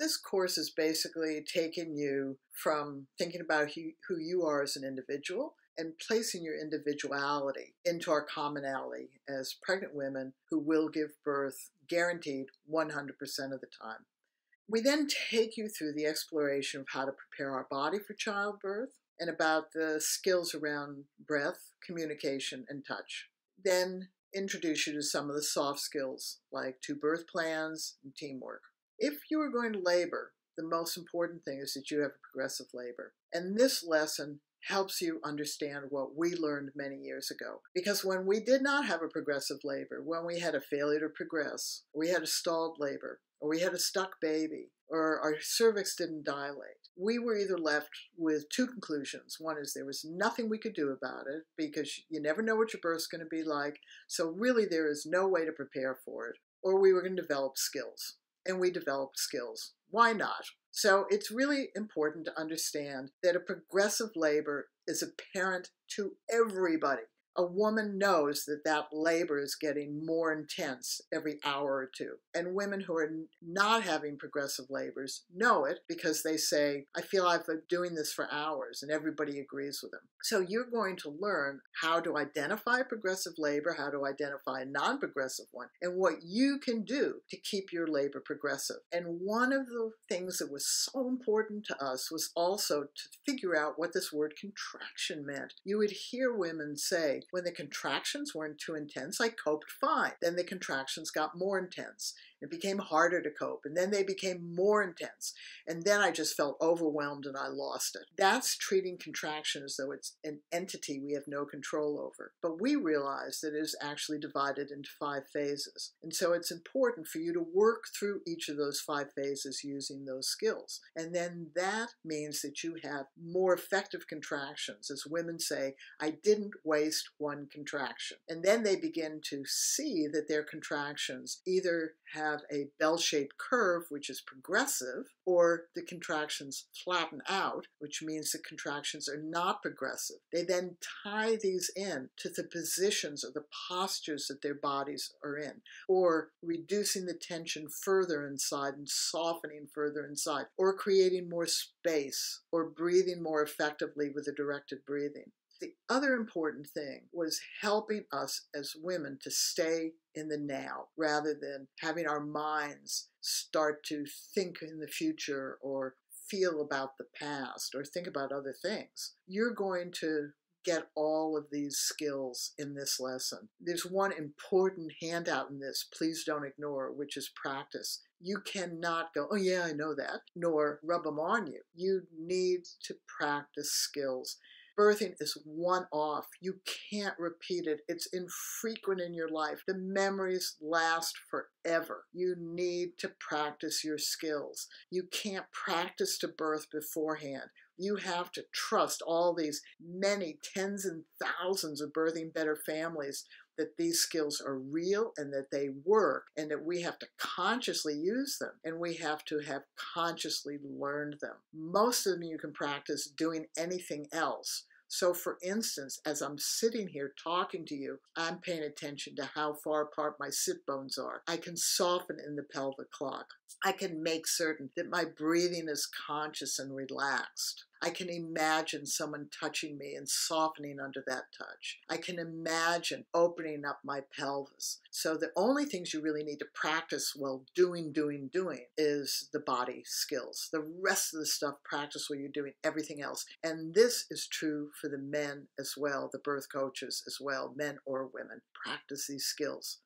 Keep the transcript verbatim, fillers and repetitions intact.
This course is basically taking you from thinking about who, who you are as an individual and placing your individuality into our commonality as pregnant women who will give birth guaranteed one hundred percent of the time. We then take you through the exploration of how to prepare our body for childbirth and about the skills around breath, communication, and touch. Then introduce you to some of the soft skills like two birth plans and teamwork. If you are going to labor, the most important thing is that you have a progressive labor. And this lesson helps you understand what we learned many years ago. Because when we did not have a progressive labor, when we had a failure to progress, we had a stalled labor, or we had a stuck baby, or our cervix didn't dilate, we were either left with two conclusions. One is there was nothing we could do about it because you never know what your birth's going to be like, so really there is no way to prepare for it, or we were going to develop skills. And we developed skills. Why not? So it's really important to understand that a progressive labor is apparent to everybody. A woman knows that that labor is getting more intense every hour or two. And women who are not having progressive labors know it because they say, I feel I've been doing this for hours, and everybody agrees with them. So you're going to learn how to identify progressive labor, how to identify a non-progressive one, and what you can do to keep your labor progressive. And one of the things that was so important to us was also to figure out what this word contraction meant. You would hear women say, when the contractions weren't too intense, I coped fine. Then the contractions got more intense. It became harder to cope, and then they became more intense. And then I just felt overwhelmed and I lost it. That's treating contraction as though it's an entity we have no control over. But we realize that it is actually divided into five phases. And so it's important for you to work through each of those five phases using those skills. And then that means that you have more effective contractions. As women say, I didn't waste one contraction. And then they begin to see that their contractions either have have a bell-shaped curve, which is progressive, or the contractions flatten out, which means the contractions are not progressive. They then tie these in to the positions or the postures that their bodies are in, or reducing the tension further inside and softening further inside, or creating more space, or breathing more effectively with a directed breathing. The other important thing was helping us as women to stay in the now rather than having our minds start to think in the future or feel about the past or think about other things. You're going to get all of these skills in this lesson. There's one important handout in this, please don't ignore, which is practice. You cannot go, oh yeah, I know that, nor rub them on you. You need to practice skills. Birthing is one-off. You can't repeat it. It's infrequent in your life. The memories last forever. You need to practice your skills. You can't practice to birth beforehand. You have to trust all these many tens and thousands of Birthing Better families that these skills are real and that they work and that we have to consciously use them and we have to have consciously learned them. Most of them you can practice doing anything else. So for instance, as I'm sitting here talking to you, I'm paying attention to how far apart my sit bones are. I can soften in the pelvic clock. I can make certain that my breathing is conscious and relaxed. I can imagine someone touching me and softening under that touch. I can imagine opening up my pelvis. So the only things you really need to practice while doing, doing, doing is the body skills. The rest of the stuff, practice while you're doing everything else. And this is true for the men as well, the birth coaches as well, men or women. Practice these skills.